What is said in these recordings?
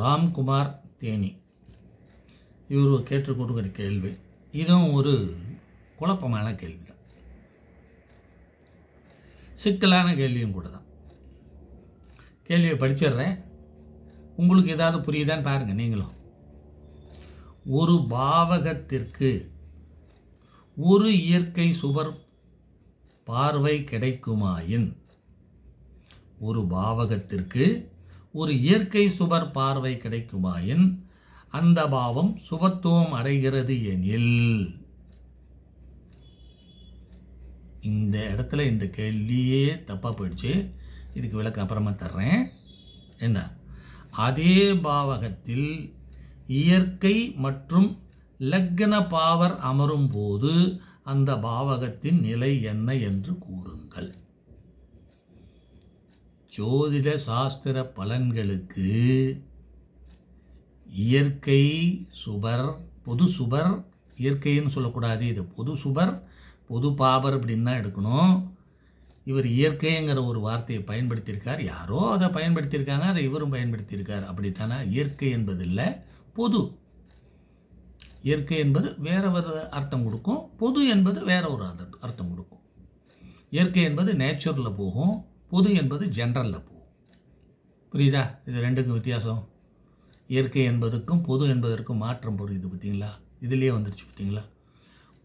ராம்குமார் தேனி இவர் கேட்டுக்கொடுக்குற கேள்வி இதுவும் ஒரு குழப்பமான கேள்வி தான், சிக்கலான கேள்வியும் கூட தான். கேள்வியை படிச்சிடுறேன், உங்களுக்கு ஏதாவது புரியுதான்னு பாருங்கள். நீங்களும் ஒரு பாவகத்திற்கு ஒரு இயற்கை சுவர் பார்வை கிடைக்குமாயின், ஒரு பாவகத்திற்கு ஒரு இயற்கை சுவர் பார்வை கிடைக்குமாயின் அந்த பாவம் சுபத்துவம் அடைகிறது எனில். இந்த இடத்துல இந்த கேள்வியே தப்பாக போயிடுச்சு, இதுக்கு விளக்கம் அப்புறமா தர்றேன். என்ன, அதே பாவகத்தில் இயற்கை மற்றும் லக்ன பாவர் அமரும் போது அந்த பாவகத்தின் நிலை என்ன என்று கூறுங்கள். ஜோதிட சாஸ்திர பலன்களுக்கு இயற்கை சுபர், பொது சுபர், இயற்கைன்னு சொல்லக்கூடாது, இது பொது சுபர், பொது பாவர் அப்படின்னு தான் எடுக்கணும். இவர் இயற்கைங்கிற ஒரு வார்த்தையை பயன்படுத்தியிருக்கார், யாரோ அதை பயன்படுத்தியிருக்காங்க, அதை இவரும் பயன்படுத்தியிருக்கார், அப்படித்தானா? இயற்கை என்பது இல்லை பொது, இயற்கை என்பது வேற ஒரு அர்த்தம் கொடுக்கும், பொது என்பது வேற ஒரு அர்த்தம் கொடுக்கும். இயற்கை என்பது நேச்சுரலில் போகும், பொது என்பது ஜென்ரலில் போகும். புரியுதா இது ரெண்டுக்கும் வித்தியாசம்? இயற்கை என்பதுக்கும் பொது என்பதற்கும் மாற்றம் புரியுது பார்த்தீங்களா, இதுலேயே வந்துடுச்சு பார்த்தீங்களா.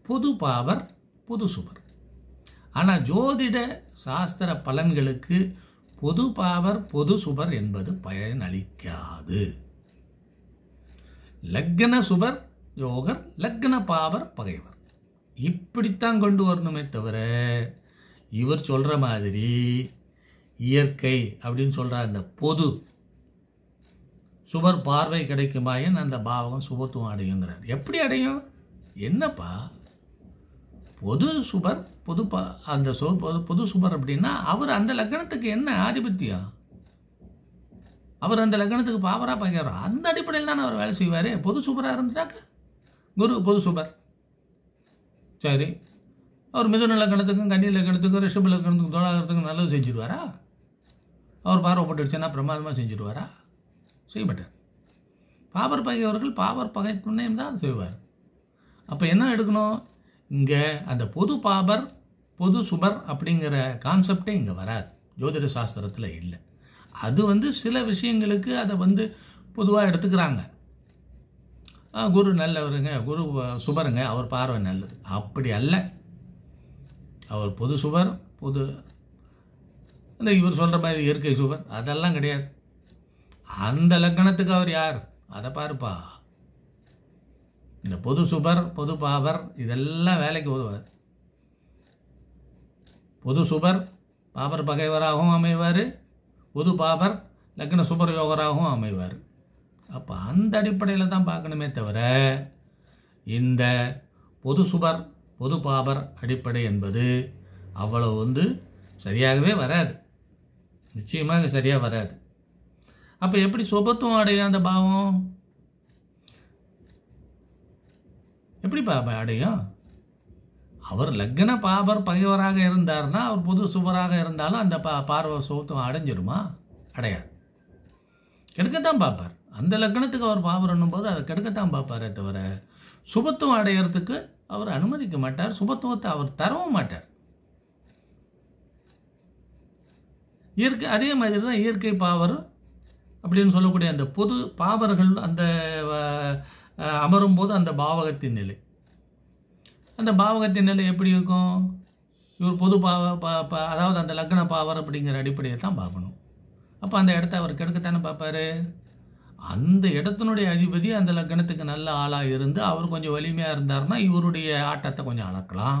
பொது பாவர் பொது சுபர், ஆனால் ஜோதிட சாஸ்திர பலன்களுக்கு பொது பாவர் பொது சுபர் என்பது பயனளிக்காது. லக்ன சுபர் யோகர், லக்ன பாவர் பகைவர், இப்படித்தான் கொண்டு வரணுமே தவிர இவர் சொல்கிற மாதிரி இயற்கை அப்படின்னு சொல்கிற அந்த பொது சுபர் பார்வை கிடைக்குமாயின் அந்த பாவகம் சுபத்துவம் அடையுங்கிறார். எப்படி அடையும்? என்னப்பா பொது சுபர், பொது அந்த பொது சுபர் அப்படின்னா அவர் அந்த லக்னத்துக்கு என்ன ஆதிபத்தியம், அவர் அந்த லக்னத்துக்கு பாவராக பகைவரா, அந்த அடிப்படையில் தான் அவர் வேலை செய்வார். பொது சுபராக இருந்துட்டாக்க குரு பொது சுபர், சரி அவர் மிதுன லக்கணத்துக்கும் கன்னி லக்கணத்துக்கும் ரிஷப லக்கணத்துக்கும் தோளாகத்துக்கும் நல்லது செஞ்சுடுவாரா? அவர் பார்வைப்பட்டுடுச்சுன்னா பிரமாதமாக செஞ்சுடுவாரா? செய்ய மாட்டார். பாவர் பகையவர்கள் பாவர் பகை துணையும் தான் செய்வார். அப்போ என்ன எடுக்கணும்? இங்கே அந்த பொது பாவர் பொது சுபர் அப்படிங்கிற கான்செப்டே இங்கே வராது, ஜோதிட சாஸ்திரத்தில் இல்லை. அது சில விஷயங்களுக்கு அதை பொதுவாக எடுத்துக்கிறாங்க. குரு நல்லவருங்க, குரு சுபருங்க, அவர் பார்வை நல்லது. அப்படி அல்ல, அவர் பொது சுவர், பொது இந்த இவர் சொல்கிற மாதிரி இயற்கை சுவர் அதெல்லாம் கிடையாது. அந்த லக்கணத்துக்கு அவர் யார் அதை பாருப்பா. இந்த பொது சுவர் பொது பாவர் இதெல்லாம் வேலைக்கு உதவார். பொது சுவர் பாவர் பகைவராகவும் அமைவார், பொது பாவர் லக்ன சுபர் யோகராகவும் அமைவார். அப்போ அந்த அடிப்படையில் தான் பார்க்கணுமே தவிர இந்த பொது சுவர் பொது பாபர் அடிப்படை என்பது அவ்வளவு சரியாகவே வராது, நிச்சயமாக சரியாக வராது. அப்போ எப்படி சுபத்துவம் அடையும் அந்த பாவம்? எப்படி பாப அடையும்? அவர் லக்ன பாபர் பகைவராக இருந்தார்னா அவர் பொது சுபராக இருந்தாலும் அந்த பார்வை சுபத்துவம் அடைஞ்சிருமா? அடையாது, கெடுக்கத்தான் பார்ப்பார். அந்த லக்னத்துக்கு அவர் பாபரன்னும் போது அதை கெடுக்கத்தான் பார்ப்பாரே தவிர சுபத்துவம் அடையிறதுக்கு அவர் அனுமதிக்க மாட்டார், சுபத்துவத்தை அவர் தரவும் மாட்டார். இயற்கை அதே மாதிரி தான், இயற்கை பாவர் அப்படின்னு சொல்லக்கூடிய அந்த பொது பாவர்கள் அந்த அமரும் போது அந்த பாவகத்தின் நிலை, அந்த பாவகத்தின் நிலை எப்படி இருக்கும்? இவர் பொது அதாவது அந்த லக்ன பாவர் அப்படிங்கிற அடிப்படையை தான் பார்க்கணும். அப்போ அந்த இடத்த அவர் கெடுக்கத்தானே பார்ப்பாரு. அந்த இடத்தினுடைய அதிபதி அந்த லக்னத்துக்கு நல்ல ஆளாக இருந்து அவர் கொஞ்சம் வலிமையாக இருந்தார்னா இவருடைய ஆட்டத்தை கொஞ்சம் அளக்கலாம்.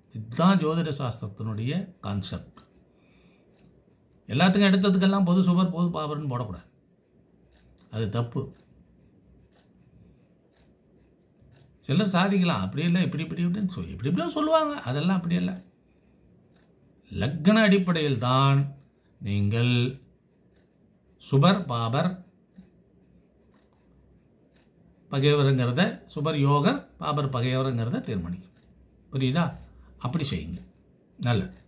இதுதான் ஜோதிட சாஸ்திரத்தினுடைய கான்செப்ட். எல்லாத்துக்கும் எடுத்ததுக்கெல்லாம் பொது சுபர் பொது பாபர்னு போடக்கூடாது. அது தப்பு. சிலர் சாதிக்கலாம் அப்படியே இல்லை இப்படி இப்படி இப்படின்னு இப்படி இப்படிலாம் சொல்லுவாங்க. அதெல்லாம் அப்படி இல்லை. லக்ன அடிப்படையில் தான் நீங்கள் சுபர் பாபர் பகைவருங்கிறத, சுபர் யோகர் பாபர் பகைவருங்கிறத தீர்மானிக்கும். புரியுதா? அப்படி செய்யுங்க. நல்லது.